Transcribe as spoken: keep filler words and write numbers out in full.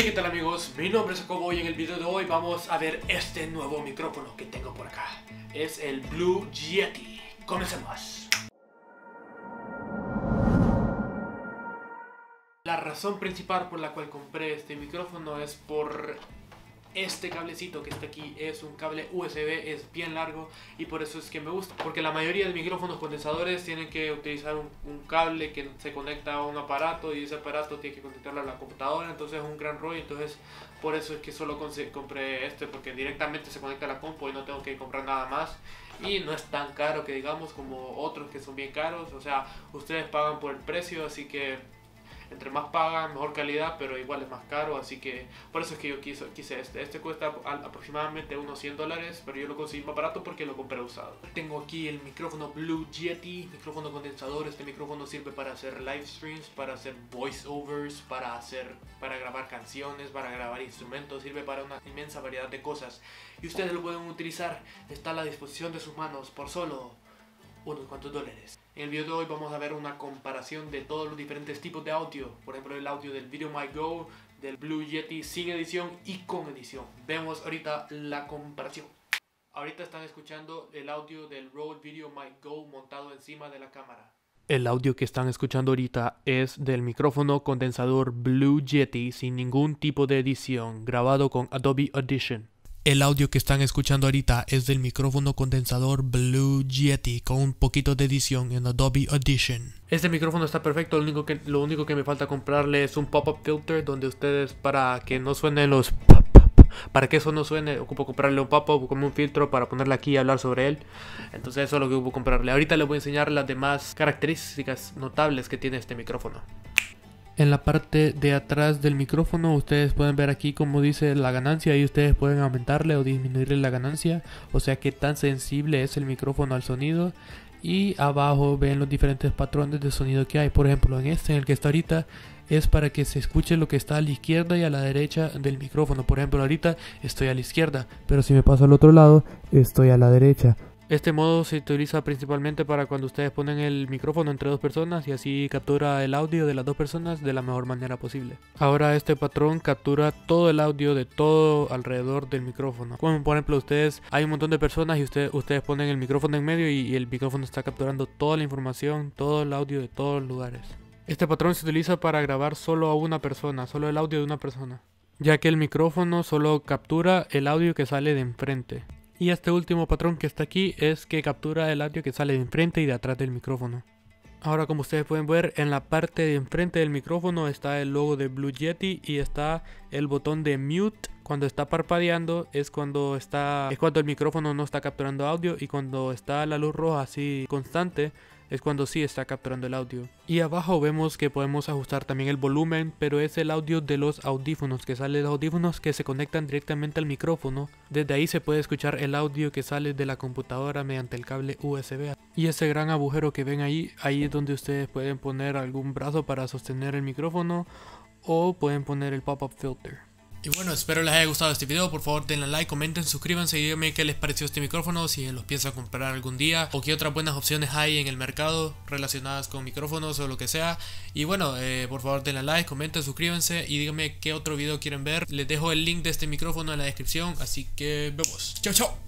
Hey, ¿qué tal amigos? Mi nombre es Jacobo y en el video de hoy vamos a ver este nuevo micrófono que tengo por acá. Es el Blue Yeti. Comencemos. La razón principal por la cual compré este micrófono es por este cablecito que está aquí. Es un cable U S B, es bien largo y por eso es que me gusta, porque la mayoría de micrófonos condensadores tienen que utilizar un, un cable que se conecta a un aparato y ese aparato tiene que conectarlo a la computadora, entonces es un gran rollo. Entonces por eso es que solo compré este, porque directamente se conecta a la compu y no tengo que comprar nada más, y no es tan caro que digamos como otros que son bien caros. O sea, ustedes pagan por el precio, así que entre más pagan, mejor calidad, pero igual es más caro. Así que por eso es que yo quiso, quise este. Este cuesta aproximadamente unos cien dólares, pero yo lo conseguí más barato porque lo compré usado. Tengo aquí el micrófono Blue Yeti, micrófono condensador. Este micrófono sirve para hacer live streams, para hacer voiceovers, para, hacer, para grabar canciones, para grabar instrumentos. Sirve para una inmensa variedad de cosas. Y ustedes lo pueden utilizar. Está a la disposición de sus manos por solo unos cuantos dólares. En el video de hoy vamos a ver una comparación de todos los diferentes tipos de audio, por ejemplo el audio del VideoMic Go, del Blue Yeti sin edición y con edición. Vemos ahorita la comparación. Ahorita están escuchando el audio del Rode VideoMic Go montado encima de la cámara. El audio que están escuchando ahorita es del micrófono condensador Blue Yeti sin ningún tipo de edición, grabado con Adobe Audition. El audio que están escuchando ahorita es del micrófono condensador Blue Yeti con un poquito de edición en Adobe Audition. Este micrófono está perfecto, lo único que, lo único que me falta comprarle es un pop-up filter, donde ustedes, para que no suenen los pop, para que eso no suene, ocupo comprarle un pop-up como un filtro para ponerle aquí y hablar sobre él. Entonces eso es lo que ocupo comprarle. Ahorita les voy a enseñar las demás características notables que tiene este micrófono. En la parte de atrás del micrófono ustedes pueden ver aquí como dice la ganancia, y ustedes pueden aumentarle o disminuirle la ganancia, o sea que tan sensible es el micrófono al sonido. Y abajo ven los diferentes patrones de sonido que hay. Por ejemplo, en este, en el que está ahorita, es para que se escuche lo que está a la izquierda y a la derecha del micrófono. Por ejemplo, ahorita estoy a la izquierda, pero si me paso al otro lado estoy a la derecha. Este modo se utiliza principalmente para cuando ustedes ponen el micrófono entre dos personas, y así captura el audio de las dos personas de la mejor manera posible. Ahora este patrón captura todo el audio de todo alrededor del micrófono. Como por ejemplo ustedes, hay un montón de personas y usted, ustedes ponen el micrófono en medio y, y el micrófono está capturando toda la información, todo el audio de todos los lugares. Este patrón se utiliza para grabar solo a una persona, solo el audio de una persona, ya que el micrófono solo captura el audio que sale de enfrente. Y este último patrón que está aquí es que captura el audio que sale de enfrente y de atrás del micrófono. Ahora, como ustedes pueden ver, en la parte de enfrente del micrófono está el logo de Blue Yeti y está el botón de mute. Cuando está parpadeando es cuando, está, es cuando el micrófono no está capturando audio, y cuando está la luz roja así constante es cuando sí está capturando el audio. Y abajo vemos que podemos ajustar también el volumen, pero es el audio de los audífonos, que sale de los audífonos que se conectan directamente al micrófono. Desde ahí se puede escuchar el audio que sale de la computadora mediante el cable U S B. Y ese gran agujero que ven ahí, ahí es donde ustedes pueden poner algún brazo para sostener el micrófono, o pueden poner el pop-up filter. Y bueno, espero les haya gustado este video. Por favor denle like, comenten, suscríbanse y díganme qué les pareció este micrófono, si los piensan comprar algún día, o qué otras buenas opciones hay en el mercado relacionadas con micrófonos o lo que sea. Y bueno, eh, por favor denle like, comenten, suscríbanse y díganme qué otro video quieren ver. Les dejo el link de este micrófono en la descripción, así que vemos. Chao, chao.